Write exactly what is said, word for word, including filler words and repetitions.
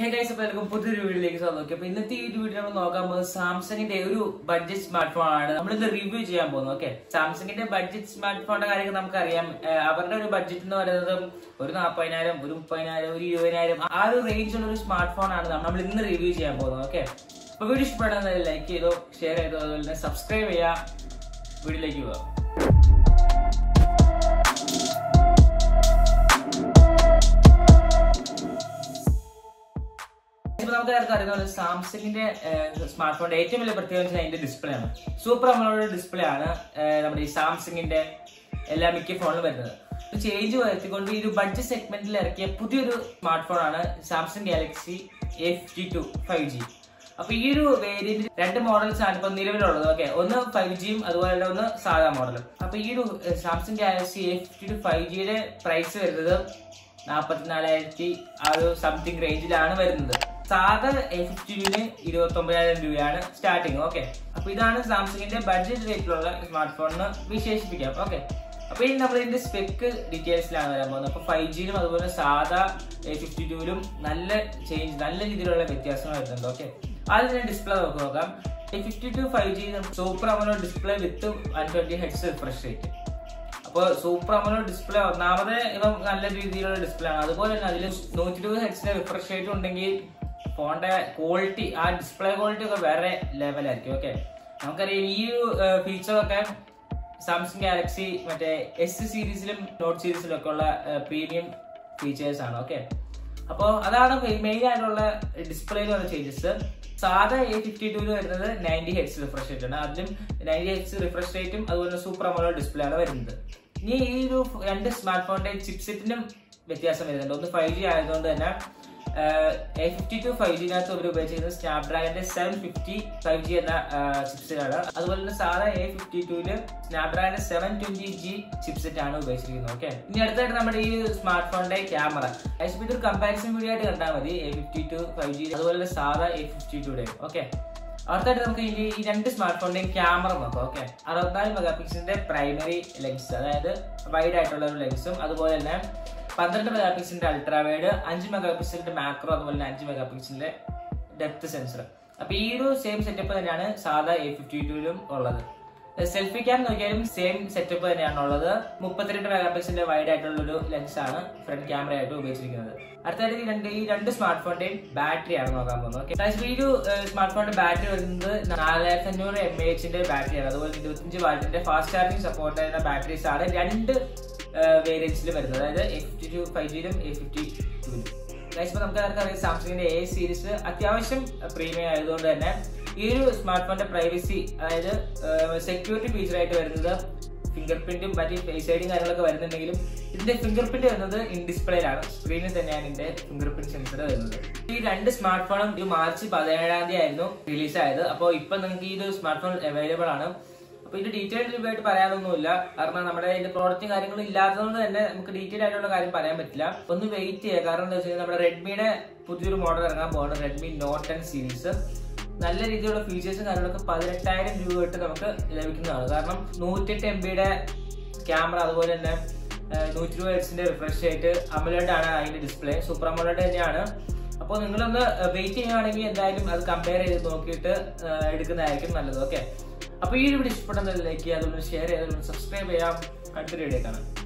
Hey guys, അപ്പോൾ എല്ലാവർക്കും പുതിയൊരു വീഡിയോയിലേക്ക് സ്വാഗതം. ഓക്കെ, അപ്പോൾ ഇന്നത്തെ ഈ വീഡിയോ നമ്മൾ നോക്കാൻ പോകുന്നത് സാംസങ്ങിന്റെ ഒരു ബഡ്ജറ്റ് സ്മാർട്ട് ഫോൺ ആണ്. നമ്മൾ ഇത് റിവ്യൂ ചെയ്യാൻ പോകുന്നത്. ഓക്കെ, സാംസങ്ങിന്റെ ബഡ്ജറ്റ് സ്മാർട്ട് ഫോണിന്റെ കാര്യങ്ങൾ നമുക്കറിയാം. അവരുടെ ഒരു ബഡ്ജറ്റ് എന്ന് പറയുന്നത് ഒരു നാൽപ്പതിനായിരം, ഒരു മുപ്പതിനായിരം, ഒരു ഇരുപതിനായിരം ആ ഒരു റേഞ്ചുള്ള ഒരു സ്മാർട്ട് ഫോൺ ആണ് നമ്മൾ ഇന്ന് റിവ്യൂ ചെയ്യാൻ പോകുന്നത്. ഓക്കെ, അപ്പോൾ വീഡിയോ ഇഷ്ടപ്പെടുന്ന ലൈക്ക് ചെയ്തോ, ഷെയർ ചെയ്തോ, അതുപോലെ തന്നെ സബ്സ്ക്രൈബ് ചെയ്യുക. വീഡിയോയിലേക്ക് പോകാം. നമുക്ക് അറിയാവുന്ന സാംസങ്ങിന്റെ സ്മാർട്ട് ഫോണിന്റെ ഏറ്റവും വലിയ പ്രത്യേകത അതിന്റെ ഡിസ്പ്ലേ ആണ്. സൂപ്പർ അമോലെഡ് ഡിസ്പ്ലേ ആണ് നമ്മുടെ ഈ സാംസങ്ങിന്റെ എല്ലാ മിക്ക ഫോണിലും വരുന്നത്. ചേഞ്ച് വരുത്തിക്കൊണ്ട് ഈ ഒരു ബഡ്ജറ്റ് സെഗ്മെന്റിൽ ഇറക്കിയ പുതിയൊരു സ്മാർട്ട് ഫോൺ ആണ് Samsung Galaxy A fifty two five G. അപ്പൊ ഈ ഒരു വേരിയന്റ് രണ്ട് മോഡൽസ് ആണ് ഇപ്പൊ നിലവിലുള്ളത്. ഓക്കെ, ഒന്ന് ഫൈവ് ജിയും അതുപോലെ തന്നെ ഒന്ന് സാധാ മോഡലും. അപ്പൊ ഈ ഒരു Samsung Galaxy A fifty two five ജിയുടെ പ്രൈസ് വരുന്നത് നാപ്പത്തിനാലായിരത്തി ആ ഒരു സംതിങ് റേഞ്ചിലാണ് വരുന്നത്. സാധാ എ ഫിഫ്റ്റീന് ഇരുപത്തി ഒമ്പതിനായിരം രൂപയാണ് സ്റ്റാർട്ടിങ്. ഓക്കെ, അപ്പൊ ഇതാണ് സാംസങ്ങിന്റെ ബഡ്ജറ്റ് റേറ്റിലുള്ള സ്മാർട്ട് ഫോണിന് വിശേഷിപ്പിക്കാം. ഓക്കെ, അപ്പൊ ഇനി നമ്മൾ ഇതിന്റെ സ്പെക്ക് ഡീറ്റെയിൽസിലാണ് വരാൻ പോകുന്നത്. അപ്പൊ ഫൈവ് ജിയിലും അതുപോലെ സാധാ എ ഫിഫ്റ്റി ടൂലും നല്ല ചേഞ്ച്, നല്ല രീതിയിലുള്ള വ്യത്യാസങ്ങൾ വരുന്നുണ്ട്. ഓക്കെ, ആദ്യം തന്നെ ഡിസ്പ്ലേ നമുക്ക് നോക്കാം. A fifty two five G super AMOLED display with one twenty hertz refresh rate. അപ്പോൾ സൂപ്പർ അമോലെഡ് ഡിസ്പ്ലേ ഒന്നാമത് ഇപ്പം നല്ല രീതിയിലുള്ള ഡിസ്പ്ലേ ആണ്. അതുപോലെ തന്നെ അതിൽ നൂറ്റി ഇരുപത് ഹെർട്സിന്റെ റിഫ്രഷ് റേറ്റ് ഉണ്ടെങ്കിൽ ഫോണിന്റെ ക്വാളിറ്റി, ആ ഡിസ്പ്ലേ ക്വാളിറ്റി ഒക്കെ വേറെ ലെവലായിരിക്കും. ഓക്കെ, നമുക്കറിയാം ഈ ഫീച്ചറൊക്കെ സാംസങ് ഗാലക്സി മറ്റേ എസ് സീരീസിലും നോട്ട് സീരീസിലും ഒക്കെ ഉള്ള പ്രീമിയം ഫീച്ചേഴ്സ് ആണ്. ഓക്കെ, അപ്പോൾ അതാണ് മെയിൻ ആയിട്ടുള്ള ഡിസ്പ്ലേയിൽ വന്ന ചേഞ്ചസ്. സാധാ എ ഫിഫ്റ്റി ടൂല് വരുന്നത് നയൻറ്റി ഹെഡ്സ് റിഫ്രഷ് റേറ്റ് ആണ്. അതിലും നയൻറ്റി ഹെഡ്സ് റിഫ്രഷ് റേറ്റും അതുപോലെ സൂപ്പർ അമോലെഡ് ഡിസ്പ്ലേ ആണ് വരുന്നത്. ഇനി ഈ ഒരു രണ്ട് സ്മാർട്ട് ഫോണിന്റെ ചിപ്സെറ്റിനും വ്യത്യാസം വരുന്നുണ്ട്. ഒന്ന് ഫൈവ് ജി ആയതുകൊണ്ട് തന്നെ എ ഫിഫ്റ്റി ടു ഫൈവ് ജിനകത്ത് അവർ ഉപയോഗിച്ചിരുന്നത് സ്നാപ്ഡ്രാഗന്റെ സെവൻ ഫിഫ്റ്റി ഫൈവ് ജി എന്ന ചിപ്സെറ്റാണ്. അതുപോലെ തന്നെ സാധാ എ ഫിഫ്റ്റി ടൂല് സ്നാപ്ഡ്രാഗന്റെ സെവൻ ട്വന്റി ജി ചിപ്സെറ്റ് ആണ് ഉപയോഗിച്ചിരിക്കുന്നത്. ഓക്കെ, ഇനി അടുത്തായിട്ട് നമ്മുടെ ഈ സ്മാർട്ട് ഫോണിന്റെ ക്യാമറ ആക്ച്വലി ഇതൊരു കമ്പാരിസൺ വീഡിയോ ആയിട്ട് കണ്ടാൽ മതി. A fifty two five G അതുപോലെ സാധാ എ ഫിഫ്റ്റി ടൂടെ. ഓക്കെ, അടുത്തായിട്ട് നമുക്ക് ഈ രണ്ട് സ്മാർട്ട് ഫോണിന്റെയും ക്യാമറ നോക്കാം. ഓക്കെ, അറുപത്തിനാല് മെഗാ പിക്സലിന്റെ പ്രൈമറി ലെൻസ്, അതായത് വൈഡ് ആയിട്ടുള്ള ഒരു ലെൻസും അതുപോലെ തന്നെ പന്ത്രണ്ട് മെഗാ പിക്സലിന്റെ അൾട്രാവൈഡ്, അഞ്ച് മെഗാ പിക്സലിന്റെ മാക്രോ, അതുപോലെ തന്നെ അഞ്ച് മെഗാ പിക്സലിന്റെ ഡെപ്ത് സെൻസർ. അപ്പൊ ഈ ഒരു സെയിം സെറ്റപ്പ് തന്നെയാണ് സാധാ എ ഫിഫ്റ്റി ടൂലും ഉള്ളത്. സെൽഫി ക്യാം നോക്കിയാലും സെയിം സെറ്റപ്പ് തന്നെയാണുള്ളത്. മുപ്പത്തിരണ്ട് മെഗാ പിക്സലിന്റെ വൈഡ് ആയിട്ടുള്ള ഒരു ലെൻസ് ആണ് ഫ്രണ്ട് ക്യാമറ ആയിട്ട് ഉപയോഗിച്ചിരിക്കുന്നത്. അടുത്തായിട്ട് ഈ രണ്ട് ഈ രണ്ട് സ്മാർട്ട് ഫോണിന്റെയും ബാറ്ററി ആണ് നോക്കാൻ പോകുന്നത്. ഈ ഒരു സ്മാർട്ട് ഫോണിന്റെ ബാറ്ററി വരുന്നത് നാലായിരത്തി അഞ്ഞൂറ് എം എ എച്ചിന്റെ ബാറ്ററിയാണ്. അതുപോലെ ഇരുപത്തിയഞ്ച് വാട്ടിന്റെ ഫാസ്റ്റ് ചാർജിംഗ് സപ്പോർട്ട് ചെയ്യുന്ന ബാറ്ററീസ് ആണ് രണ്ട് വേരിയൻസിൽ വരുന്നത്, അതായത് എ ഫിഫ്റ്റി ടു ഫൈവ് ജിയിലും എ ഫിഫ്റ്റി ടൂലും. ഇപ്പോൾ നമുക്ക് അറിയാം സാംസങ്ങിന്റെ എ സീരീസ് അത്യാവശ്യം പ്രീമിയം ആയതുകൊണ്ട് തന്നെ ഈ ഒരു സ്മാർട്ട് ഫോണിന്റെ പ്രൈവസി, അതായത് സെക്യൂരിറ്റി ഫീച്ചറായിട്ട് വരുന്നത് ഫിംഗർ പ്രിന്റും മറ്റ് ഫേസ് ഐഡിയും കാര്യങ്ങളൊക്കെ വരുന്നുണ്ടെങ്കിലും ഇതിന്റെ ഫിംഗർ പ്രിന്റ് വരുന്നത് ഇൻ ഡിസ്പ്ലേയിലാണ്. സ്ക്രീനിൽ തന്നെയാണ് ഇതിന്റെ ഫിംഗർ പ്രിന്റ് സെൻസർ വരുന്നത്. ഈ രണ്ട് സ്മാർട്ട് ഫോണും ഈ മാർച്ച് പതിനേഴാം തീയതി ആയിരുന്നു റിലീസായത്. അപ്പോൾ ഇപ്പൊ നിങ്ങൾക്ക് ഈ ഒരു സ്മാർട്ട് ഫോൺ അവൈലബിൾ ആണ്. അപ്പൊ ഇതിന്റെ ഡീറ്റെയിൽ റിവ്യൂ ആയിട്ട് പറയാനൊന്നുമില്ല, കാരണം നമ്മുടെ ഇതിന്റെ പ്രോഡക്റ്റും കാര്യങ്ങളും ഇല്ലാത്തതുകൊണ്ട് തന്നെ നമുക്ക് ഡീറ്റെയിൽ ആയിട്ടുള്ള കാര്യം പറയാൻ പറ്റില്ല. ഒന്ന് വെയിറ്റ് ചെയ്യുക. കാരണം എന്താ വെച്ചാൽ നമ്മുടെ റെഡ്മിയുടെ പുതിയൊരു മോഡൽ ഇറങ്ങാൻ പോകുന്നത്, റെഡ്മി നോട്ട് ടെൻ സീരീസ്. നല്ല രീതിയിലുള്ള ഫീച്ചേഴ്സും കാര്യങ്ങളൊക്കെ പതിനെട്ടായിരം രൂപ തൊട്ട് നമുക്ക് ലഭിക്കുന്നതാണ്. കാരണം നൂറ്റെട്ട് എം ബിയുടെ ക്യാമറ, അതുപോലെ തന്നെ നൂറ്റി ഇരുപത് ഹെർട്സിന്റെ റിഫ്രഷ് റേറ്റ്, അമോലെഡ് ആണ് അതിന്റെ ഡിസ്പ്ലേ, സൂപ്പർ അമോലെഡ് തന്നെയാണ്. അപ്പോൾ നിങ്ങളൊന്ന് വെയിറ്റ് ചെയ്യുകയാണെങ്കിൽ എന്തായാലും അത് കമ്പയർ ചെയ്ത് നോക്കിയിട്ട് എടുക്കുന്നതായിരിക്കും നല്ലത്. ഓക്കെ, അപ്പോൾ ഈ ഒരു വീഡിയോ ഇഷ്ടപ്പെടുന്ന ലൈക്ക് ചെയ്യുക, അതുകൊണ്ട് ഷെയർ ചെയ്യുക, അതുകൊണ്ട് സബ്സ്ക്രൈബ് ചെയ്യാം. അടുത്തൊരു വീഡിയോ കാണാം.